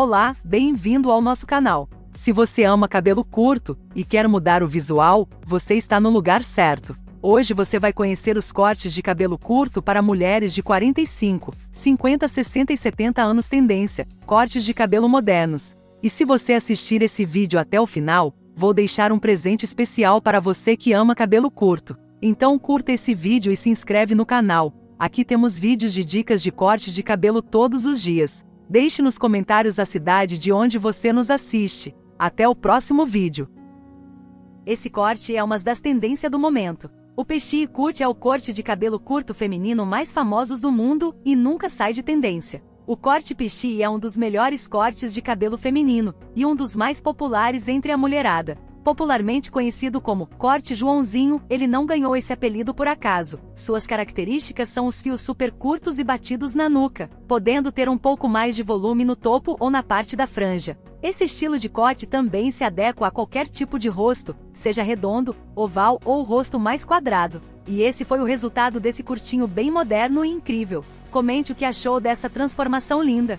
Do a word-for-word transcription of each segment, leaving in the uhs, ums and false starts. Olá, bem-vindo ao nosso canal. Se você ama cabelo curto e quer mudar o visual, você está no lugar certo. Hoje você vai conhecer os cortes de cabelo curto para mulheres de quarenta e cinco, cinquenta, sessenta e setenta anos tendência, cortes de cabelo modernos. E se você assistir esse vídeo até o final, vou deixar um presente especial para você que ama cabelo curto. Então curta esse vídeo e se inscreve no canal. Aqui temos vídeos de dicas de corte de cabelo todos os dias. Deixe nos comentários a cidade de onde você nos assiste. Até o próximo vídeo. Esse corte é uma das tendências do momento. O peixinho curto é o corte de cabelo curto feminino mais famosos do mundo e nunca sai de tendência. O corte peixinho é um dos melhores cortes de cabelo feminino e um dos mais populares entre a mulherada. Popularmente conhecido como corte Joãozinho, ele não ganhou esse apelido por acaso. Suas características são os fios super curtos e batidos na nuca, podendo ter um pouco mais de volume no topo ou na parte da franja. Esse estilo de corte também se adequa a qualquer tipo de rosto, seja redondo, oval ou rosto mais quadrado. E esse foi o resultado desse curtinho bem moderno e incrível. Comente o que achou dessa transformação linda.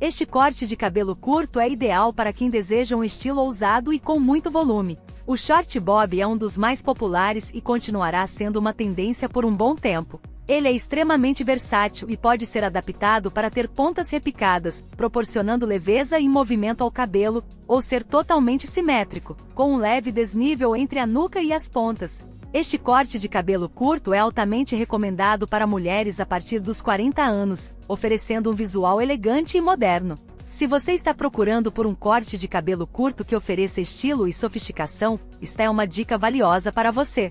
Este corte de cabelo curto é ideal para quem deseja um estilo ousado e com muito volume. O short bob é um dos mais populares e continuará sendo uma tendência por um bom tempo. Ele é extremamente versátil e pode ser adaptado para ter pontas repicadas, proporcionando leveza e movimento ao cabelo, ou ser totalmente simétrico, com um leve desnível entre a nuca e as pontas. Este corte de cabelo curto é altamente recomendado para mulheres a partir dos quarenta anos, oferecendo um visual elegante e moderno. Se você está procurando por um corte de cabelo curto que ofereça estilo e sofisticação, esta é uma dica valiosa para você.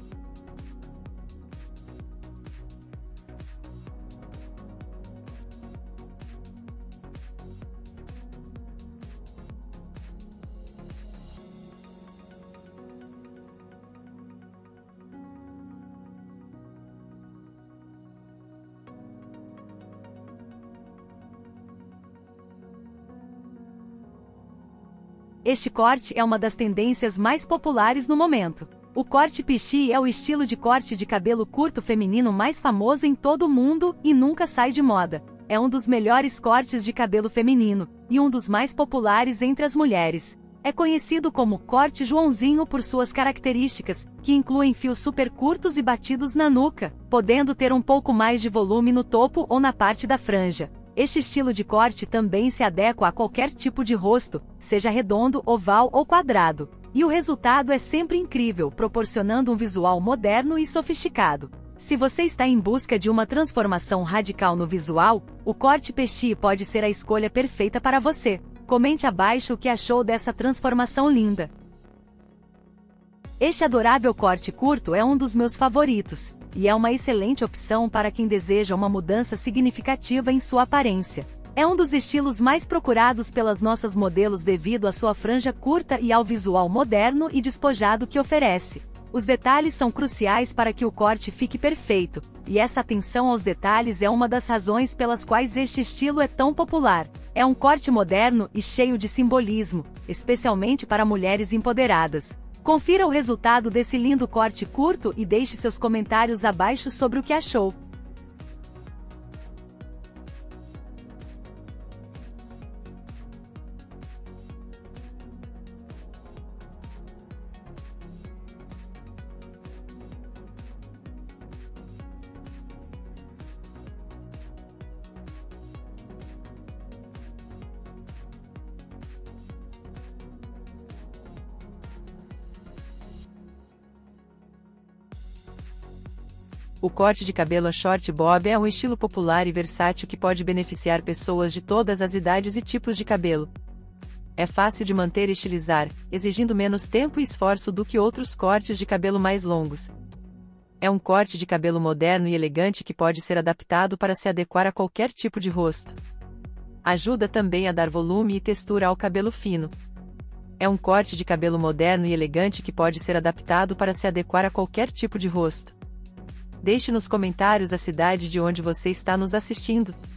Este corte é uma das tendências mais populares no momento. O corte pixie é o estilo de corte de cabelo curto feminino mais famoso em todo o mundo e nunca sai de moda. É um dos melhores cortes de cabelo feminino e um dos mais populares entre as mulheres. É conhecido como corte Joãozinho por suas características, que incluem fios super curtos e batidos na nuca, podendo ter um pouco mais de volume no topo ou na parte da franja. Este estilo de corte também se adequa a qualquer tipo de rosto, seja redondo, oval ou quadrado. E o resultado é sempre incrível, proporcionando um visual moderno e sofisticado. Se você está em busca de uma transformação radical no visual, o corte peixe pode ser a escolha perfeita para você. Comente abaixo o que achou dessa transformação linda. Este adorável corte curto é um dos meus favoritos. E é uma excelente opção para quem deseja uma mudança significativa em sua aparência. É um dos estilos mais procurados pelas nossas modelos devido à sua franja curta e ao visual moderno e despojado que oferece. Os detalhes são cruciais para que o corte fique perfeito, e essa atenção aos detalhes é uma das razões pelas quais este estilo é tão popular. É um corte moderno e cheio de simbolismo, especialmente para mulheres empoderadas. Confira o resultado desse lindo corte curto e deixe seus comentários abaixo sobre o que achou. O corte de cabelo short bob é um estilo popular e versátil que pode beneficiar pessoas de todas as idades e tipos de cabelo. É fácil de manter e estilizar, exigindo menos tempo e esforço do que outros cortes de cabelo mais longos. É um corte de cabelo moderno e elegante que pode ser adaptado para se adequar a qualquer tipo de rosto. Ajuda também a dar volume e textura ao cabelo fino. É um corte de cabelo moderno e elegante que pode ser adaptado para se adequar a qualquer tipo de rosto. Deixe nos comentários a cidade de onde você está nos assistindo.